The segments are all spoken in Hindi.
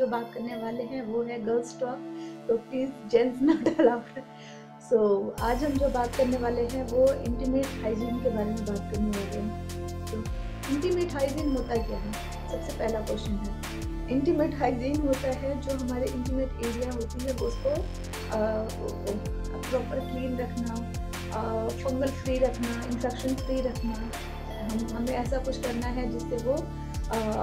जो बात करने वाले हैं वो है गर्ल्स टॉक, तो please gents not allowed. So आज हम जो बात करने वाले हैं वो इंटीमेट हाइजीन के बारे में बात करने वाले हैं। तो इंटीमेट हाइजीन होता क्या है, सबसे पहला क्वेश्चन है। इंटीमेट हाइजीन होता है जो हमारे इंटीमेट एरिया होती है उसको प्रॉपर क्लीन रखना, फंगल फ्री रखना, इंफेक्शन फ्री रखना। हमें ऐसा कुछ करना है जिससे वो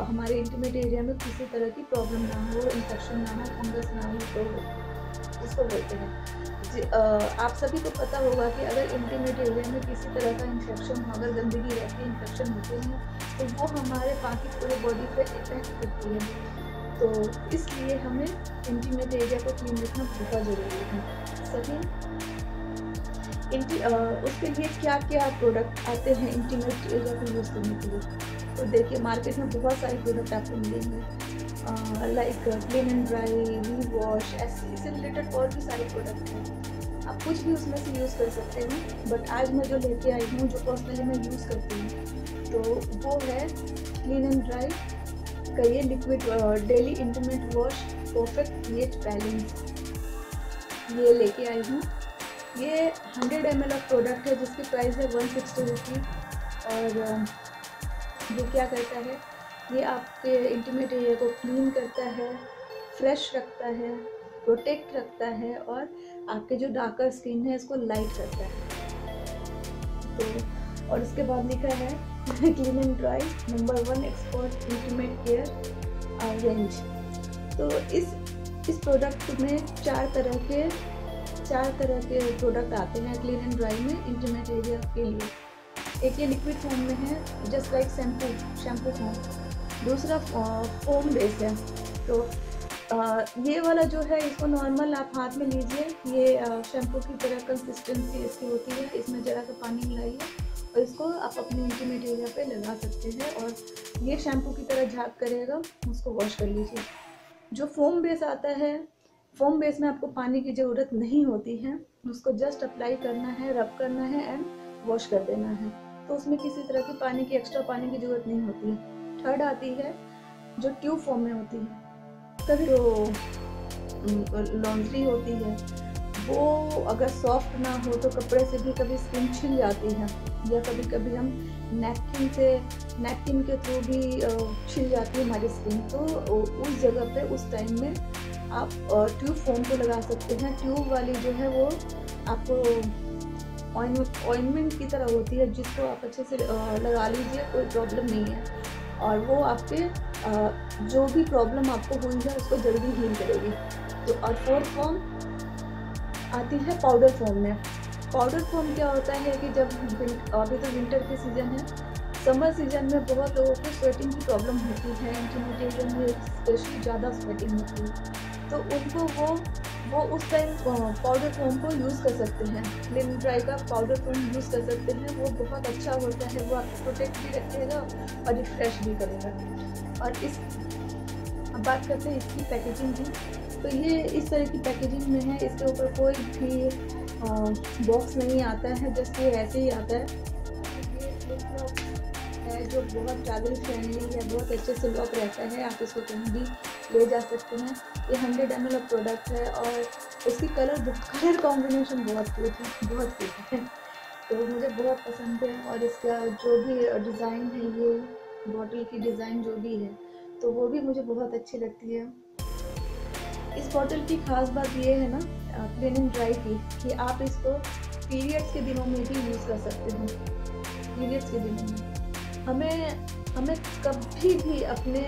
हमारे इंटीमेट एरिया में किसी तरह की प्रॉब्लम ना हो, इन्फेक्शन ना हो, फंगस ना हो, तो इसको बोलते हैं। आप सभी को पता होगा कि अगर इंटीमेट एरिया में किसी तरह का इन्फेक्शन हो, अगर गंदगी रहती है, इन्फेक्शन होते हैं, तो वो हमारे बाकी पूरे बॉडी पे इफेक्ट करती है। तो इसलिए हमें इंटीमेट एरिया को क्लीन रखना बहुत ज़रूरी है। सभी उसके लिए क्या क्या प्रोडक्ट आते हैं इंटीमेट एरिया को यूज़ करने के लिए, तो देखिए मार्केट में बहुत सारे प्रोडक्ट आपको मिलेंगे, like clean and dry, we wash, इससे रिलेटेड और भी सारे प्रोडक्ट हैं। आप कुछ भी उसमें से यूज़ कर सकते हैं, बट आज मैं जो लेके आई हूँ, जो पर्सनली मैं यूज़ करती हूँ, तो वो है क्लीन एंड ड्राई का ये liquid daily intimate wash perfect pH balance, ये लेके आई हूँ। ये 100 ml ऑफ प्रोडक्ट है जिसकी प्राइस है 160 रुपीज़, और ये क्या करता है, ये आपके इंटीमेट एरिया को क्लीन करता है, फ्रेश रखता है, प्रोटेक्ट रखता है, और आपके जो डार्कर स्किन है इसको लाइट करता है। तो और इसके बाद लिखा है clean and dry number 1 expert intimate care range. तो इस प्रोडक्ट में चार तरह के प्रोडक्ट आते हैं क्लीन एंड ड्राई में इंटीमेट एरिया के लिए। एक ये लिक्विड फॉर्म में है, जस्ट लाइक शैम्पू फॉर्म। दूसरा फोम बेस है, तो ये वाला जो है इसको नॉर्मल आप हाथ में लीजिए, ये शैम्पू की तरह कंसिस्टेंसी इसकी होती है, इसमें ज़रा सा पानी मिलाइए और इसको आप अपने इंटीमेट एरिया पे लगा सकते हैं, और ये शैम्पू की तरह झाग करेगा, उसको वॉश कर लीजिए। जो फोम बेस आता है, फोम बेस में आपको पानी की ज़रूरत नहीं होती है, उसको जस्ट अप्लाई करना है, रब करना है एंड वॉश कर देना है, तो उसमें किसी तरह की पानी की एक्स्ट्रा पानी की ज़रूरत नहीं होती है। थर्ड आती है जो ट्यूब फॉर्म में होती है, कभी तो लॉन्ड्री होती है, वो अगर सॉफ्ट ना हो तो कपड़े से भी कभी स्किन छिल जाती है, या कभी कभी हम नैपकिन के थ्रू भी छिल जाती है हमारी स्किन, तो उस जगह पे उस टाइम में आप ट्यूब फोम को लगा सकते हैं। ट्यूब वाली जो है वो आपको ऑइंटमेंट की तरह होती है, जिसको आप अच्छे से लगा लीजिए, कोई प्रॉब्लम नहीं है, और वो आपके जो भी प्रॉब्लम आपको हुई है उसको जल्दी हील करेगी। तो और फोर्थ फॉर्म आती है पाउडर फॉर्म में। पाउडर फॉर्म क्या होता है कि जब अभी तो विंटर के सीज़न है, समर सीज़न में बहुत लोगों को स्वेटिंग की प्रॉब्लम होती है, इंटीमेट एरिया में स्पेशली ज़्यादा स्वेटिंग होती है, तो उनको वो उस टाइम पाउडर फॉर्म को यूज़ कर सकते हैं। क्लीन एंड ड्राई का पाउडर फॉर्म यूज़ कर सकते हैं, वो बहुत अच्छा होता है, वो आपको प्रोटेक्ट भी रखेगा और रिफ्रेश भी करेगा। और इस बात करते हैं इसकी पैकेजिंग की, तो ये इस तरह की पैकेजिंग में है, इसके ऊपर कोई भी बॉक्स नहीं आता है, जस्ट ये ऐसे ही आता है। है जो बहुत ट्रैवल फ्रेंडली है, बहुत अच्छे से लॉक रहता है, आप इसको कहीं भी ले जा सकते हैं। ये 100 ml ऑफ प्रोडक्ट है, और इसकी कलर कॉम्बिनेशन बहुत क्यूट है, बहुत क्यूट है, तो मुझे बहुत पसंद है। और इसका जो भी डिज़ाइन है, ये बॉटल की डिज़ाइन जो भी है, तो वो भी मुझे बहुत अच्छी लगती है। इस बॉटल की खास बात ये है ना क्लीन एंड ड्राई की, कि आप इसको पीरियड्स के दिनों में भी यूज़ कर सकते हो। पीरियड्स के दिनों में हमें कभी भी अपने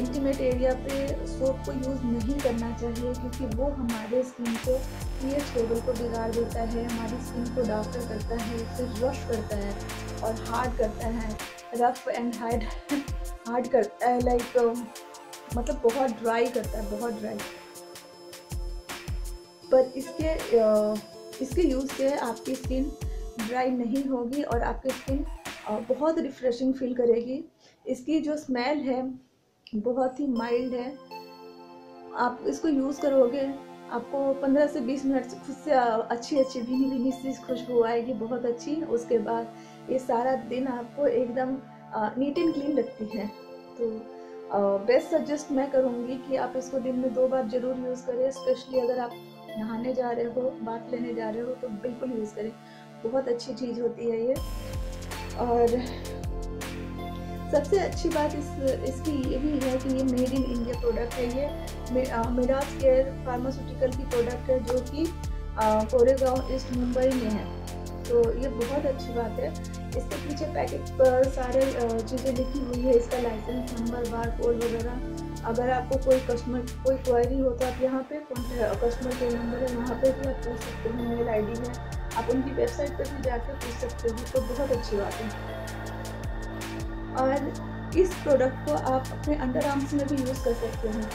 इंटीमेट एरिया पे सोप को यूज़ नहीं करना चाहिए, क्योंकि वो हमारे स्किन को pH लेवल को बिगाड़ देता है, हमारी स्किन को डार्कर करता है, उसे रश करता है और हार्ड करता है, रफ एंड हार्ड करता है, लाइक मतलब बहुत ड्राई करता है, बहुत ड्राई। पर इसके यूज़ से आपकी स्किन ड्राई नहीं होगी और आपकी स्किन बहुत रिफ्रेशिंग फील करेगी। इसकी जो स्मेल है बहुत ही माइल्ड है, आप इसको यूज़ करोगे, आपको 15 से 20 मिनट खुद से अच्छी भीनी सी खुशबू आएगी, बहुत अच्छी। उसके बाद ये सारा दिन आपको एकदम नीट एंड क्लीन लगती है। तो बेस्ट सजेस्ट मैं करूँगी कि आप इसको दिन में 2 बार ज़रूर यूज़ करें। स्पेशली अगर आप नहाने जा रहे हो, बाथ लेने जा रहे हो तो बिल्कुल यूज़ करें, बहुत अच्छी चीज़ होती है ये। और सबसे अच्छी बात इसकी यही है कि ये मेड इन इंडिया प्रोडक्ट है। ये मेडास केयर फार्मास्यूटिकल की प्रोडक्ट है जो कि कोरेगांव ईस्ट मुंबई में है, तो ये बहुत अच्छी बात है। इसके पीछे पैकेट पर सारे चीज़ें लिखी हुई है, इसका लाइसेंस नंबर, बारकोड वगैरह। अगर आपको कोई कस्टमर कोई क्वेरी हो तो आप यहाँ पे कस्टमर केयर नंबर है वहाँ पे भी आप पूछ सकते हो, मेल ID में आप उनकी वेबसाइट पर भी जाकर पूछ सकते हो, तो बहुत अच्छी बात है। और इस प्रोडक्ट को आप अपने अंडर आर्म्स में भी यूज़ कर सकते हैं,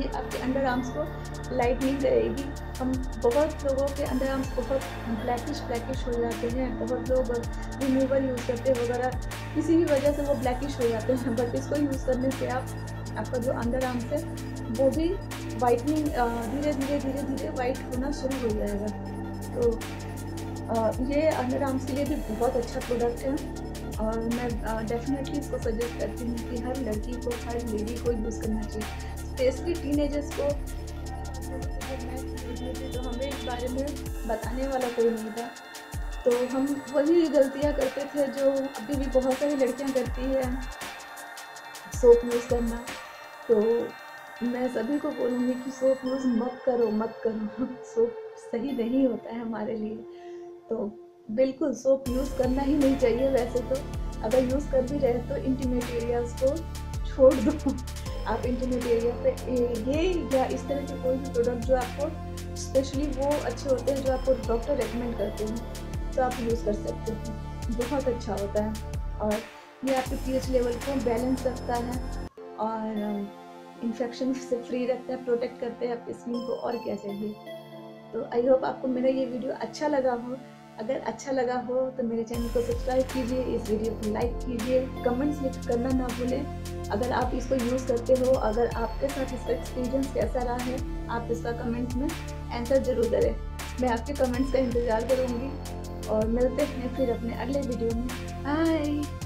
ये आपके अंडर आर्म्स को लाइटनिंग करेगी। हम बहुत लोगों के अंडर आर्म्स बहुत ब्लैकिश हो जाते हैं, बहुत लोग रिमूवर यूज़ करते हैं वगैरह, किसी भी वजह से वो ब्लैकिश हो जाते हैं, बट इसको यूज़ करने से आपका जो अंडर आर्म्स है वो भी वाइटनिंग धीरे धीरे वाइट होना शुरू हो जाएगा। तो ये अंडर आर्म्स के लिए भी बहुत अच्छा प्रोडक्ट है और मैं डेफिनेटली इसको सजेस्ट करती हूँ कि हर लड़की को, हर लेडी को यूज़ करना चाहिए, स्पेशली टीनेजर्स को। तो हमें इस बारे में बताने वाला कोई नहीं था, तो हम वही गलतियाँ करते थे जो अभी भी बहुत सारी लड़कियाँ करती हैं, सोप यूज़ करना। तो मैं सभी को बोलूँगी कि सोप यूज़ मत करो, सोप सही नहीं होता है हमारे लिए, तो बिल्कुल सोप यूज़ करना ही नहीं चाहिए। वैसे तो अगर यूज़ कर भी रहे तो इंटीमेट एरियाज़ को छोड़ दो, आप इंटरनेट एरिया पे ये या इस तरह के कोई भी प्रोडक्ट जो आपको स्पेशली वो अच्छे होते हैं जो आपको डॉक्टर रेकमेंड करते हैं तो आप यूज़ कर सकते हो, बहुत अच्छा होता है। और ये आपके pH लेवल को बैलेंस रखता है और इन्फेक्शन से फ्री रखता है, प्रोटेक्ट करते हैं आपकी स्किन को, और क्या चाहिए। तो आई होप आपको मेरा ये वीडियो अच्छा लगा हो। अगर अच्छा लगा हो तो मेरे चैनल को सब्सक्राइब कीजिए, इस वीडियो को लाइक कीजिए, कमेंट्स लिख करना ना भूलें। अगर आप इसको यूज़ करते हो, अगर आपके साथ इसका एक्सपीरियंस कैसा रहा है, आप इसका कमेंट्स में आंसर ज़रूर करें। मैं आपके कमेंट्स का इंतज़ार करूँगी और मिलते हैं फिर अपने अगले वीडियो में। बाय।